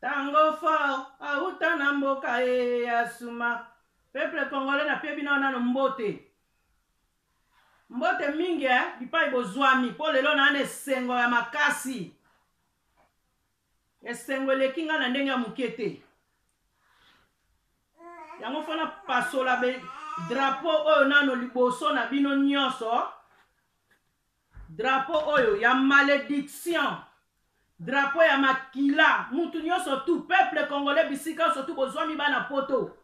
Tango fort, auta na mboka e asuma. Peuple congolais na pie bino na mbote. Mbote mingi bipai bozwami po lelo na ne sengo ya makasi. Esengo leki nga na ndenge ya mukete. Yango fana pasola be drapeau oyo nano liboso na bino nyonso. Drapeau oyo ya malédiction. Drapeau ya makila, mutu nyonso tout peuple congolais bisika surtout bozwami bana poto.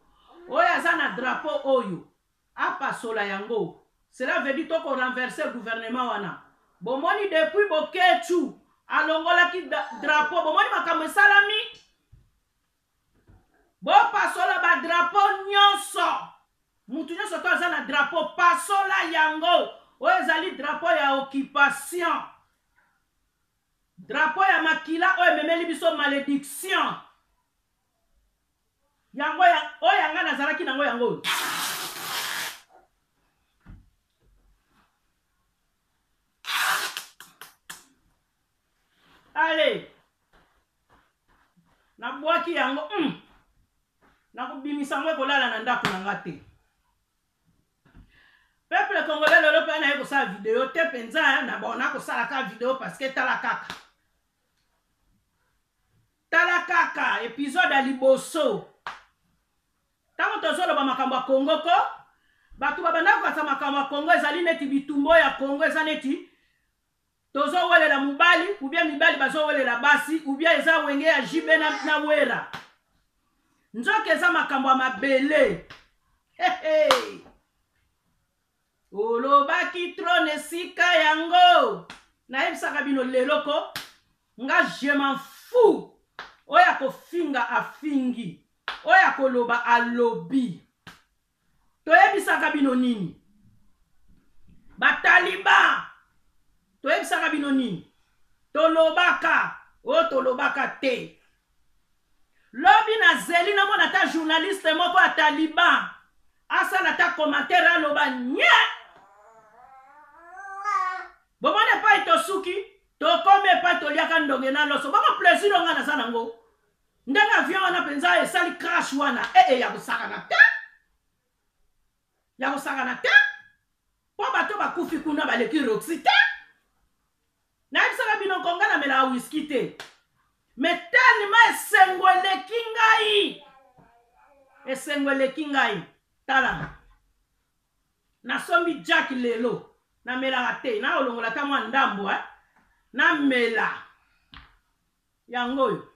Oya zana drapeau oyo. Apasola yango. Cela veut dire qu'on renverse le gouvernement wana. Bon moni depuis boketchu alongola ki drapeau bon moni makamwe salami. Bon pasola ba drapeau nyonso. Mutu nyonso to zana drapeau pasola yango. Oya zali drapeau ya occupation. Drapeau ya makila oya memeli biso malédiction. Yango ya oya nga nazalaki nango yango. Allez, na boaki yango, na kubimisa ngwe kolala na ndako na ngate. Peuple congolais lelo pe na yeko sa video te penza na bona ko sala ka video parce que tala kaka épisode ya liboso. Tango tozolo ba makambo Kongo ko, batu babanda ko sa makambo Kongo ezali neti bitumbo ya Kongo ezaneti. Tozo wele la mubali, ou bien mibali bazo wele la basi, ou bien eza wenge ya jibe na wera. Nzoke eza makambo mabele. Hey. Olobaki trone sika yango. Na yebisaka bino leloko. Nga je m'en fous. Oya kofinga afingi. Oya koloba alobi. Toyebisaka bino nini? Bataliba. Toyeb sarabinoni, tolobaka, o tolobaka te. Lobi na zeli na mona ta journaliste moko ya Taliban. Asa na ta commentaire aloba nye. Bomone pa itosuki, tokome pa toliaka ndonge na loso. Bako plaisir nga na sana ngo. Ndanga avion wana penza esali crash wana. Ya kusaka na te. Ya kusaka na te. Po bato bakufi kuna baleki roxy te. Naibisaka bino konga na mela whisky te. Metali ma esengwe le kingai. Tala. Na sombi Jack lelo. Na mela te. Na olongola ta mwa ndambo Na mela. Yangoyo.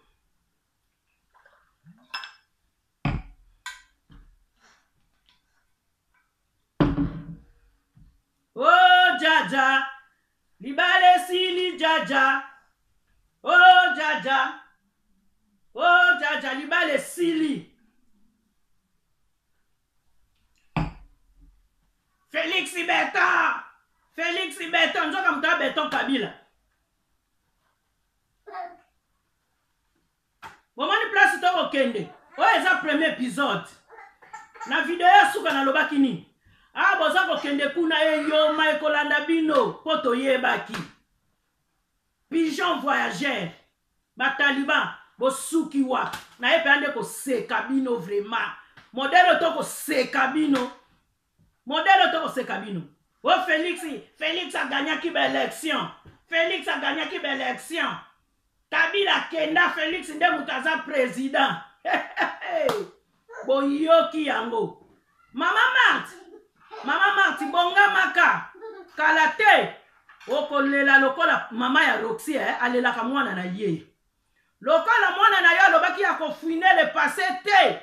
Oh jaja. Libale sili jaja. Oh jaja libale sili. Felix Ibeta nzoka mta beton kabila. Bomani place to okende. Oya za premier episode. Na video ya suka na lobaki ni. Boza kokende kuna yo Michaelanda bino poto yebaki. Pigeon voyageur bataliba bosuki wa na epande ko seka bino vraiment. Modèle to ko seka bino. Oh Felix a gagné qui belle élection. Kabila kenda Felix nde mutaza président. Boyoki yango. Mama Marti bonga maka kalate okolela lokola mama ya Roxie alela ka mwana na ye lokola mwana na yo lobaki ya kofuiner le passé te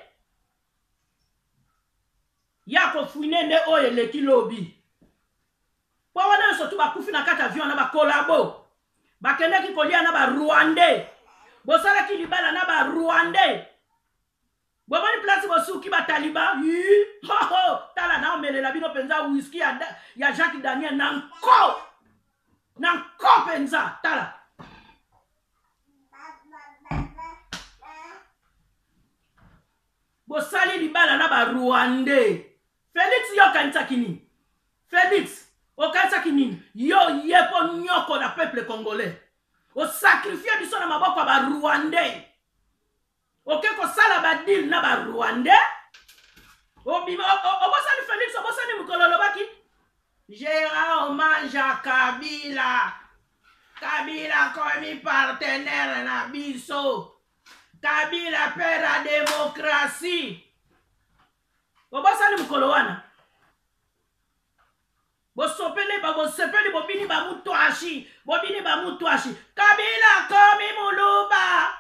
ya kofuiner nde oye le kilobi po wana so tu bakufina kata avion na ba collabo bakende ki kolia na ba Rwandais bosala ki libala na ba Rwandais. Bon, on place au qui bat Taliban. Tala na mele la bino penza whisky ya Jacques Daniel nanko penza tala. Bo sali libala na ba Rwandais. Felix yo kanisa kini. Felix o kanisa kini. Yo yepo nyoko na peuple congolais. O sacrifier biso na maboko ba Rwandais. okeko sala badil na ba Rwanda obima obosani Felix obosani mukololo baki Gérard hommage à Kabila. Kabila comme partenaire na biso. Kabila père à démocratie. Obosani mukolo wana. Bosopele ba bosopele bobini ba mutuashi, bobini ba mutuashi. Kabila komi muluba.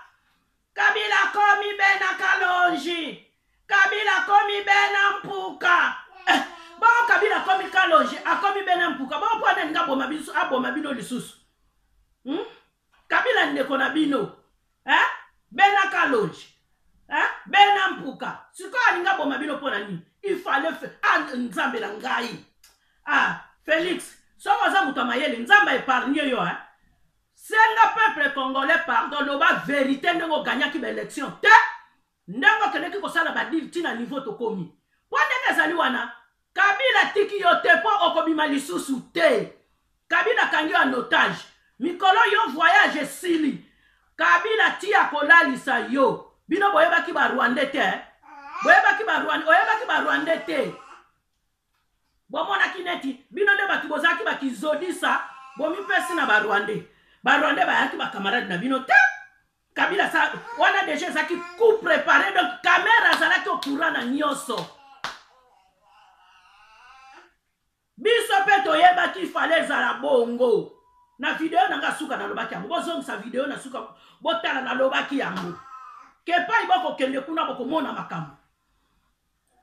Kabila komi bena kalonji. Kabila komi bena mpuka. Bon Kabila komi kalonji, akomi bena mpuka. Bon pwa nenga boma bisu, aboma bino lisusu. Hmm? Kabila ndeko na bino. Hein? Bena kalonji. Hein? Bena mpuka. Siko aninga boma bino pona nini? Il fallait faire nzambe na ngai. Ah, Félix, so waza mutamayeli, nzamba épargné yo, hein. Senga peuple congolais, pardon, l'oba vérité, n'engo gagna ki l'élection. Te, n'engo kene ki kosala badil, tina niveau to komi. Pwande nezali wana, Kabila tiki yo te po okobima lisusu te. Kabila kangi en otage. Mikolo yo voyage sili. Kabila tia kolali sa yo. Bino boyeba ki ba Rwande te, hein. Boyeba ki ba Rwande te. Bon, mon akineti, bino de batibozaki bakizodisa, bon, mi pesina barwande bayaki ba camarade na bino te. Kabila sa, on a déjà ça qui coup préparé, donc caméra zalaki au courant na nyoso. Biso peto yeba ki fallait zala bongo. Na vidéo nanga suka na lobaki yango, bozong sa vidéo na suka, botala na lobaki yango. Ke pa iboko kende kuna boko mona makambo.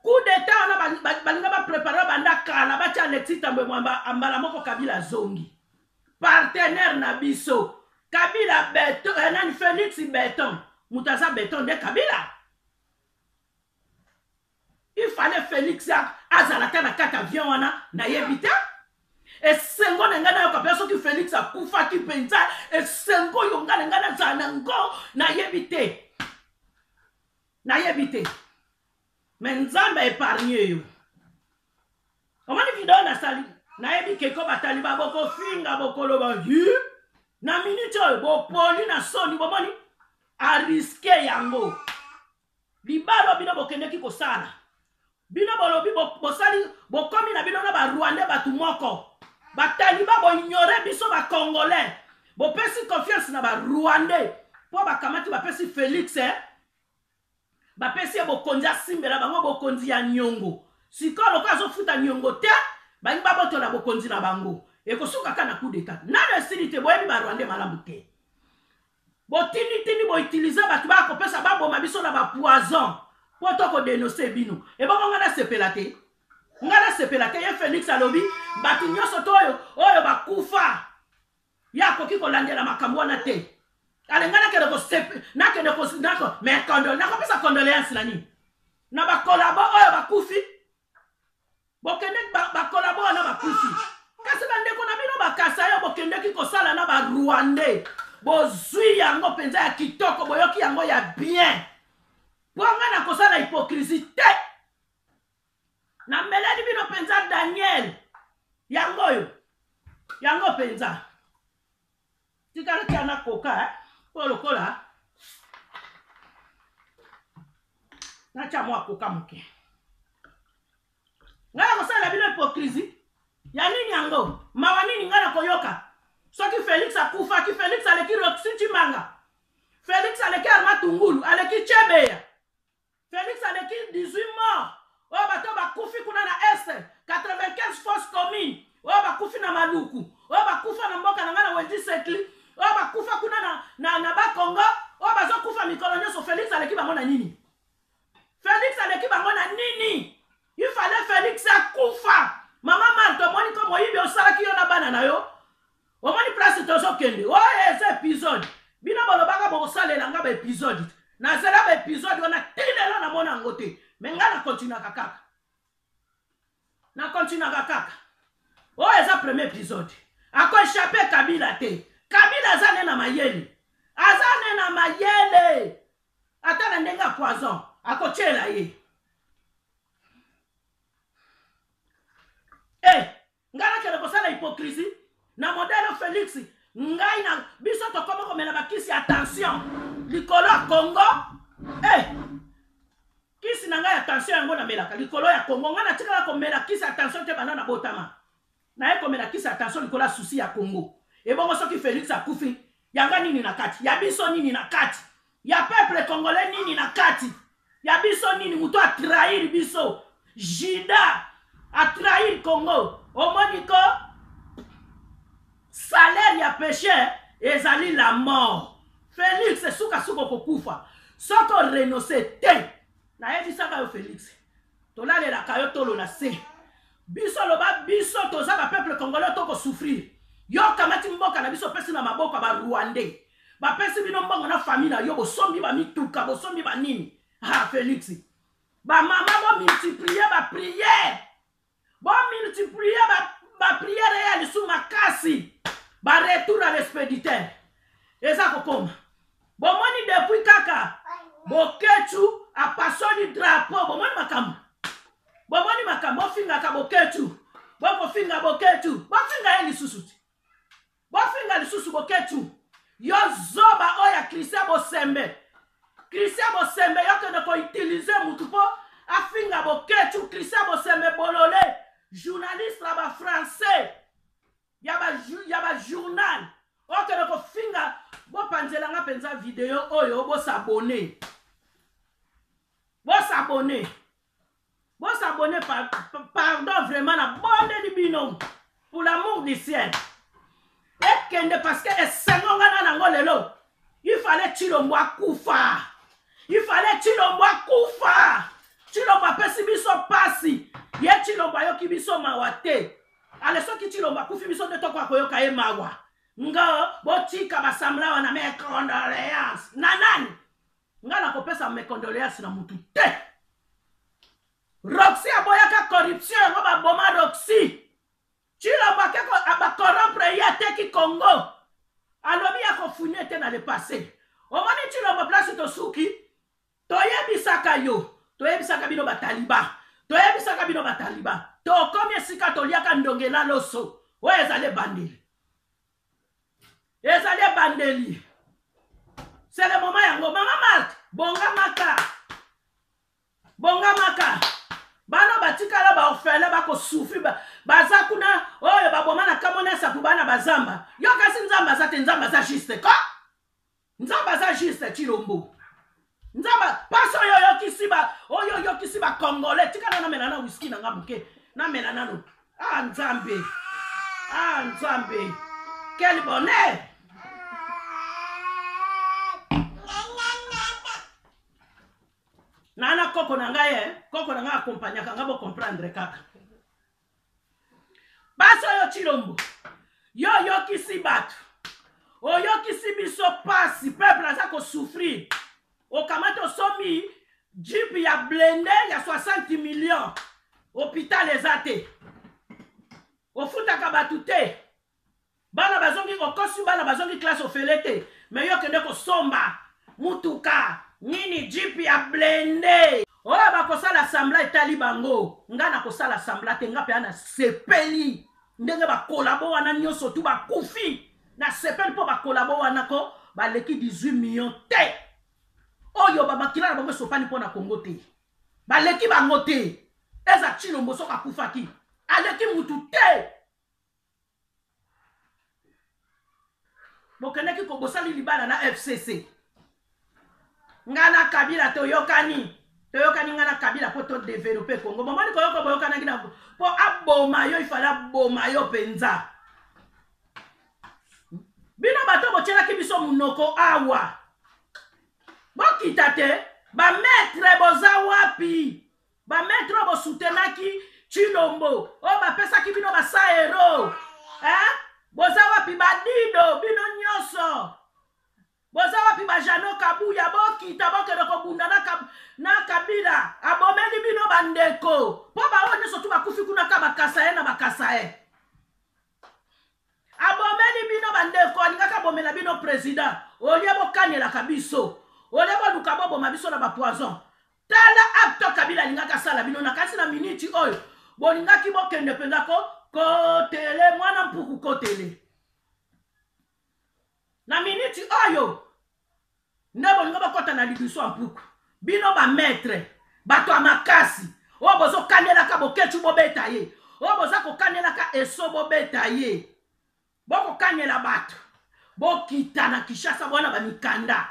Coup d'état on a préparé banda kala ba tia Alexis Tambwe Mwamba ambala moko Kabila zongi partenaire na biso Kabila beton Renan Felix beton mutaza beton de Kabila il fallait Felix azalata na kata avion wana na yebita et sengo na ngana ka personne qui Felix a kufa ki penza et sengo yongana ngana zanango na yebite mais nous avons épargné. Comment les vidéos na sali? Na ebi keko batali ba boko finga boko loba yu. Na minute bo poli na soni bo moni a risqué yango. Libalo bino bokende ki kosala. Bino bolobi bo sali bo komi na bino na ba Rwanda ba tumoko. Ba taliba bo ignorer biso ba congolais. Bo pesi confiance na ba Rwanda. Po ba kamati ba pesi Felix hein. Ba pesi bo kondia simbela bango bo kondia nyongo. Sikolo kwa zo futa nyongo te, ba imba boto na bo kondia bango. Eko suka kana coup d'état. Na le silite bo yebi ba Rwanda malamu te. Bo tini bo utiliser ba tuba ko pesa ba bo mabiso na ba poison. Poto ko dénoncer bino. E ba ngana sepelate. Ngana sepelate ye Felix alobi, ba tinyoso toyo, oyo ba kufa. Yako kiko landela makambo na te. Allez, d'accord, mais condoléances la nuit. Nous avons collaboré, on a couffé. Polokola na chamwa kokamuke ngala kosala bila hypocrisie ya nini yango mawa nini ngala koyoka soki Felix akufa ki Felix aleki roxiti manga Felix aleki arma tungulu aleki chebeya Felix aleki 18 morts o bato bakufi kuna na este 95 forces communes o bakufi na Maluku o bakufa na mboka na ngala wendi setli o ba kufa kuna na ba Congo o ba zo kufa mikolo nyoso Felix aleki bango na nini Felix aleki bango na nini il fallait Felix akufa mama Marto moni ko moyibi osalaki yo na bana na yo o moni place tozo kende o ese episode bino bolobaka bo salela nga ba episode na zela ba episode wana tilela na mona ngote mais nga na continue kaka na continue kaka o ese premier episode ako échapper Kabila te Kabila azane na mayele. Azane na mayele. Atana ndenga poison. Akochela ye. Ngana kele kosala hypocrisie. Na modèle Felix. Ngai na biso tokomo komela bakisi attention. Likolo Congo. Kisi nanga attention yango na melaka likolo ya Congo ngana tikala ko mela kisi attention te banana botama. Na e ko mela kisi attention likola souci ya Congo. Et bon soki Félix akufi, yanga nini na kati, ya biso nini na kati. Ya peuple congolais nini na kati. Ya biso nini muto a trahir biso. Jida a trahir Congo. Omoniko salaire ya péché ezali la mort. Félix souka souko kokufa. Soko renoncer te. Na evi saka yo Félix. To la le la kayo to lo na se. Biso lo ba biso to za ba peuple congolais to ko souffrir. Yo kamati mboka na biso pesi na maboko ba Rwandais. Ba pesi bino mbongo na famille na yo bo sombi ba mituka, bo sombi ba nini. Ha Félix. Ba mama bo multiplier ba prière. Bon multiplier ba prière ya sous makasi. Ba retour à l'expéditeur. Eza kokoma. Bon moni depuis kaka. Boketchu a passé du drapeau. Bon moni makamba. Bon moni makamba finga ka Boketchu. Bon finga Boketchu. Bon finga eli susuti. Bon finga eli susu Boketchu. Yo zoba oya Christian Bosembe. Christian Bosembe yo ne ko utiliser mutupo a finga Boketchu Christian Bosembe bololé. Journaliste là ba français. Ya ba journal. Ok ne ko finga bo panzela nga penza video oyo bo s'abonner. Vous abonnez. Vous abonnez pardon vraiment la bonne du binôme. Pour l'amour du ciel. Et qu'elle parce que il fallait tuer le moi koufa. Il fallait tuer le moi koufa. Tu le vois pas si biso passi. Il tu le vois qui biso mawate. Allez ceux qui tu le vois koufi biso de toi quoi koyo kaye mawa. Nga botika basambla wana mes condoléances. Nanan. Nga na kopesa mes condoléances na mutu te. Roxy aboyaka corruption ngo ba boma Roxy. Tu la vois que corrompre yate ki Congo. Alobi ya kofunie te na le passé. Omoni tu la place to suki. Toyebisaka yo. Toyebisaka bino ba taliba. Toyebisaka bino ba taliba. To komi sika toliaka ndongela loso. Oyezale bandeli. Ezale bandeli. C'est le moment yango mama Marthe bonga maka bana batikala ba ofele ba ko souffrir baza kuna oyo baboma na kamona sa kubana bazamba yo kasi nzamba za te nzamba za juste ko nzamba za juste chilombo nzamba paso yo kisiba oyo yo kisiba congolais tikala na melana whisky na ngabuke na melana no ah nzambe quel bonheur. Nana koko nanga accompagner kanga bo comprendre kaka. Baso yo chilombo. Yo kisi batu. O yo kisi biso pasi peuple aza ko souffrir. O kamato somi jeep ya blende ya 60 millions. Hôpital ezate. O futa ka batute. Bana bazongi ko kosu bana bazongi classe ofelete. Mais yo kende ko somba mutuka. Nini jeep ya blende. Oya bakosa l'assemblée etali bango. Nga na kosa l'assemblée te nga pe na sepeli. Ndenge ba collabo wana nyoso tu ba kufi. Na sepeli po ba collabo wana ko ba leki 18 millions te. Oyo ba makila na bango sopani po na Congo te. Ba leki bango te. Eza chilombo soka kufa ki. Aleki mutu te. Bokene ki kobosali libala na FCC. Ngana kabila toyokani. Toyokani ngana kabila po to développer Congo. Momani koyoko boyokana ngina po aboma yo ifala aboma yo penza. Bino bato bochela ki biso munoko awa. Bokita te ba maître boza wapi. Ba maître bo soutenaki Chilombo. O ba pesa ki bino ba saero. Hein? Boza wapi badido bino nyoso. Boza wapi bajano kabuya bokita bokelo ko bundana na kabila abomeli bino bandeko po baone sotu bakufi kuna ka bakasa na bakasa abomeli bino bandeko alinga ka bomela bino president olie bokanela kabiso olie boluka bobo mabiso na ba poison tala acto kabila alinga ka sala bino na kasi na minute oyo bolinga ki bokende penza ko kotele mwana mpuku kotele na minute oyo. Ne bolinga bakota na libiso ampuku. Bino ba maître, bato amakasi, o bozo kanela ka boketchu bobeta ye, o bozo ko kanela ka eso bobeta ye. Boko kanela bato, bokita na Kishasa bwana ba mikanda,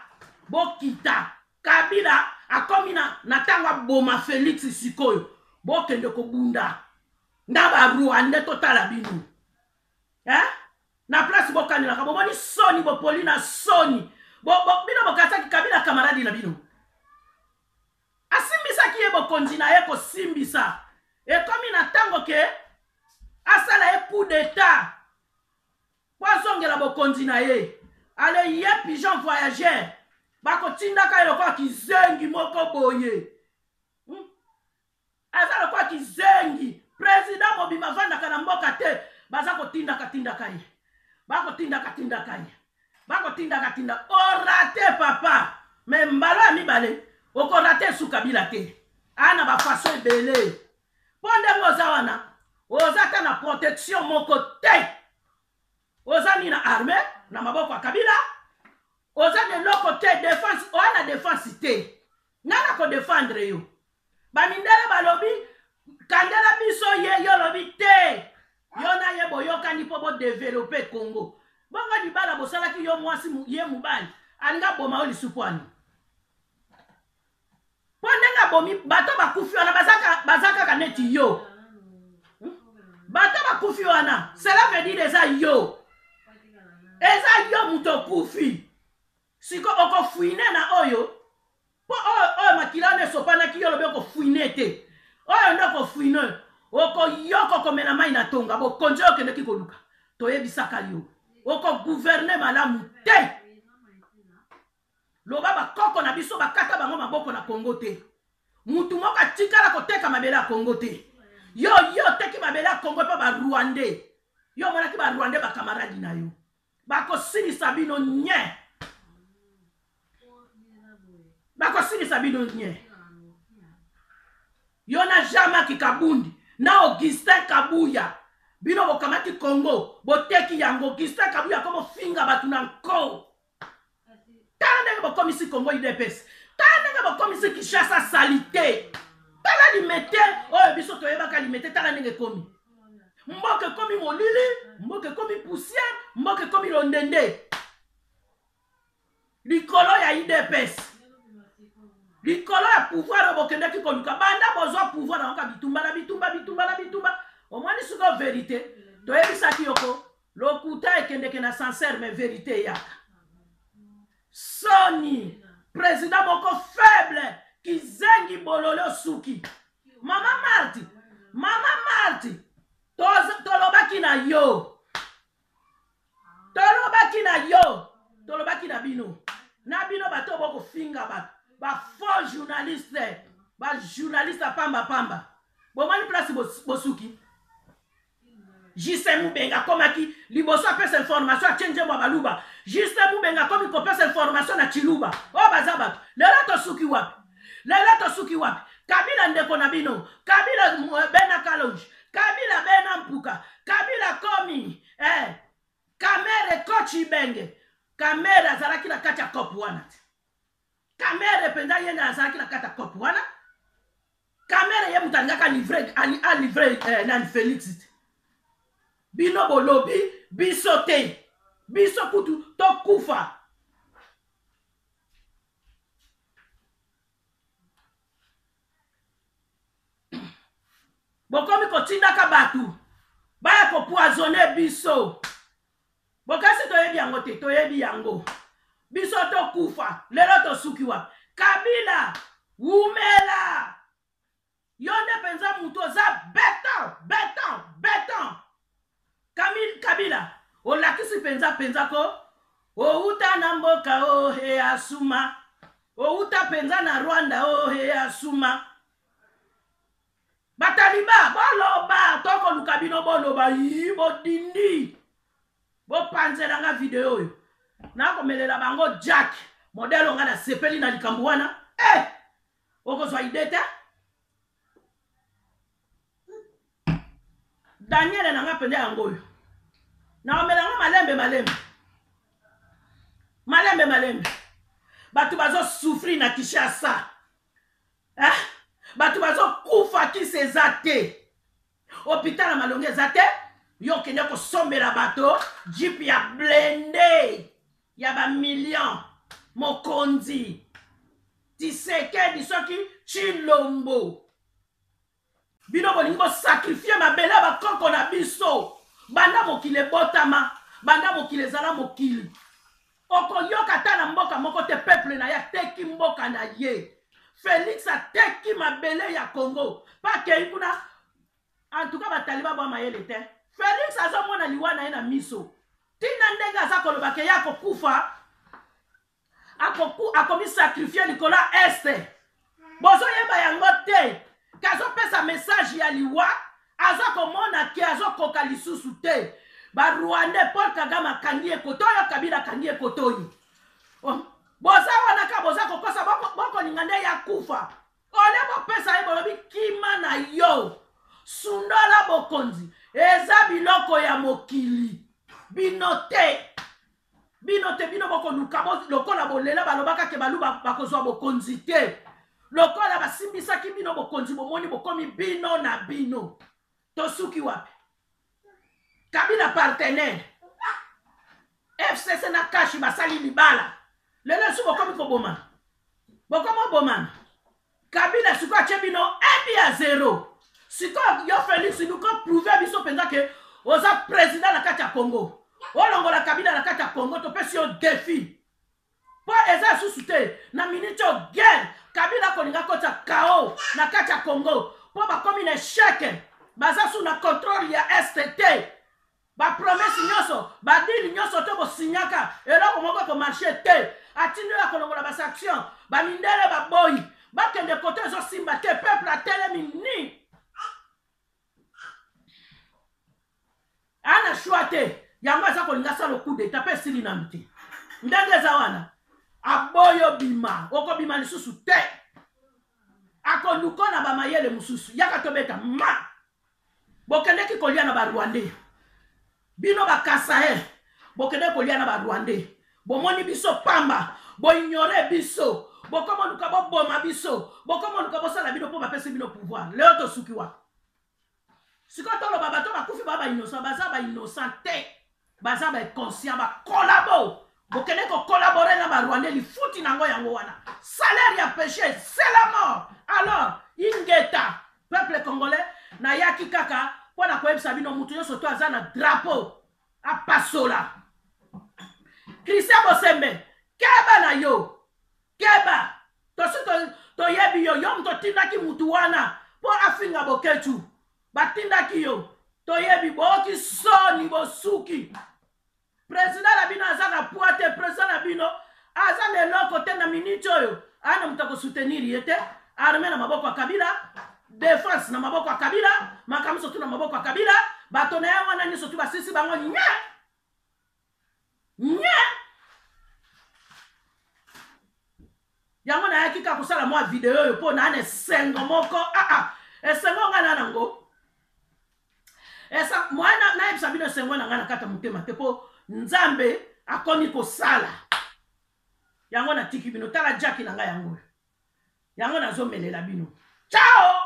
bokita kabila akomina natangwa boma Felix Tshisekedi, bokende ko bunda. Na ba Rwanda totala bino. Hein? Na place bokanela ka bomoni soni bopolina soni. Bo bino bokataki kabila kamaradi na bino. Asimbisa ki ebo kontina yeko simbisa. E komi na tango ke asala epu d'etat. Kwa zonge la bo kontina ye. Ale ye pigeon voyageur. Bako tindaka yoko ki zengi moko boye. Hmm? Azala kwa ki zengi. President mobima vanda kana mboka te. Bazako tindaka ye. Bako tindaka ye. Bako tindaka. O rate papa. Me mbala mi bale. Oko rate sou kabila te. Ana ba façon belé. Ponde moza wana. Oza ta na protection moko te. Oza ni na armée. Na maboko wa kabila. Oza de loko te défense. Oana défense te. Nana ko défendre yo. Ba mindele ba lobi. Kandela biso ye yo lobi te. Yo na ye boyoka ni po bo développer Congo. Bonga di bala bo sala ki yo mwasi ye mubali. Alinga boma oli supwani. Pondenga bomi bato bakufi wana bazaka kaneti yo. Bato bakufi wana, cela veut dire eza yo. Eza yo muto kufi. Siko oko fuine na oyo. Po oyo makilane sopana ki yo lobe oko fuine te. Oyo ndoko fuine. Oko yoko komena mai na tonga bo konjo okende kikoluka. Toye bisaka yo. Oko gouverner malamu te. Loba ba koko na biso ba kata bango maboko na Congo te. Mutu moka tikala koteka mabela Congo te. Yo teki mabela Congo pa ba Rwandais. Yo mona ki ba Rwandais ba camarade na yo. Ba ko sini sabino nye. Yo na Jama ki Kabundi, na Augustin Kabuya. Bino bo kamati Congo, bo teki yango Augustin Kabuya komo finga batuna ko. Tandenge bo komisi Congo UDPS. Tandenge bo komisi Kishasa salité. Tala li mete, oh biso toyeba ka li mete tala ndenge komi. Mboke komi molili, mboke komi poussière, mboke komi londende. Likolo ya UDPS. Likolo ya pouvoir bokende ki koluka banda bozo pouvoir na ka bitumba. Au moins ni suko vérité. Toyebi saki yoko, lokuta ekende ke na sincère mais vérité ya. Soni, président moko faible, qui zengi bololo suki. Mama Marti, tolobaki na yo. Tolobaki na bino. Na bino bato boko finga ba faux journaliste. Ba journaliste pamba. Bo mani place bosuki. Juste Moubenga komaki liboso apesa information a change mwa baluba. Juste Moubenga komi kopesa information na chiluba. O bazaba. Lelo to suki wapi? Kabila ndeko na bino. Kabila bena kalonge. Kabila bena mpuka. Kabila komi. Kamere kochi benge. Kamere azalaki na kata kopu wana. Kamere penda yenda azalaki na kata kopu wana. Kamere ye mutangaka livre nan Felix. Bino bolobi, bisote. Biso kutu, tokufa. Bokomi kotindaka batu. Baya ko poisonner biso. Bokasi toyebi yango te, toyebi yango. Biso tokufa, lelo tosukiwa. Kabila, umela. Yonde penza mutu za beton. Kabila, on l'a qui si penza ko, o uta na mboka o he asuma, o uta penza na Rwanda o he asuma. Bataliba, boloba, toko lukabino boloba, yibo dindi. Bo panze na nga video yo. Na komelela bango Jack, modelo nga na sepeli na likambuana. Oko zwa idete. Daniel nanga pende yangoyo. Na omelanga malembe. Batu bazo souffrir na Kishasa. Batu bazo kufa ki se zate. Hôpital na malonge zate. Yo kenya ko sombela bato. Jeep ya blende. Ya ba million. Mokonzi. Tshisekedi soki Tshilombo. Bino bolingo sacrifier ma bela ba koko na biso. Banda mokile botama. Banda mokile zala mokili. Oko yoka tana mboka moko te peuple na ya teki mboka na ye. Félix a teki mabele ya Congo. Pa ke kuna en tout cas ba taliba ba mayele te. Félix azomona liwana na miso. Tina ndenga za koloba ke ya kokufa. Akomi sacrifier Nicolas Este. Bozo yeba yango te. Kazo pesa message ya liwa aza komona ke azo koka lisusu te. Ba Rwanda Paul Kagame kanie kotoyo kabila kanie kotoyi. Boza wana ka boza kokosa boko lingande ya kufa. Ole bo pesa e bolobi kima na yo. Sundola bokonzi. Eza biloko ya mokili. Binote. Binote bino boko lukabo lokola bolela balobaka ke baluba bakozwa bokonzi te. Lokola basimbisa ki bino bokonzi bomoni bokomi bino na bino. Tosuki wapi? Kabila partenaire. FCC na kashi basali libala. Lele suko komi ko boma. Bokomo boma. Kabila suko chebino 1-0. Suko yo Felix nous ko prouver biso penza ke oza président na kati ya Congo. Olongo la Kabila na kati ya Congo to pesi yo défi. Po eza susute na minute guerre Kabila ko linga kota KO na kati ya Congo. Po ba komi na chèque baza sous na contrôle ya STT. Ba promesse nyoso, ba deal nyoso tobo signaka, eloko moko ko marché te. Atinu ya kolongola ba sanction, ba mindele ba boy, ba kende kote zo simba te peuple a telemi ni. Ana chouate, yango za kolinga sa le coup d'état pe silinamite. Ndenge za wana, aboyo bima, oko bima lisusu te. Akonuko na ba mayele mususu, yaka tobeta ma. Bokende ki kolia na ba Rwandais. Bino bakasae, bokede kolia na ba Rwandais. Bomoni biso pamba, bo ignore biso, bokomo lukabo boma biso, bokomo lukabo sala bino po bapesi bino pouvoir. Leo to sukiwa. Sikoto lo baba to bakufi baba innocent, baza ba innocente, baza ba conscient ba collabo. Bokede ko collaborer na ba Rwandais li futi nango yango wana. Salaire ya péché, c'est la mort. Alors, ingeta, peuple congolais na yaki kaka pour la cohérence à bino mutuyo surtout à zana drapeau à passola. Christian Bosembe, keba na yo, keba. To yebi yo yom to tinda ki mutuana pour afinga boketchu. Batinda ki yo, to yebi boki soni bosuki. Président la bino azana poate, président la bino azana loko tena minito yo. Ana mutako soutenir yete, armée na maboko kabila. Défense na maboko ya kabila, makamso tu na maboko ya kabila, batona ya wana ni sotu basisi bango nya. Nya. Yango na yakika kusala mwa video yo po na ne sengo moko esengo ngana nango. Esa mwana na ebisabino sengo ngana kata mutema te po nzambe akomi kosala. Yango na tiki bino tala jaki na nga yango. Yango na zo melela bino. Ciao.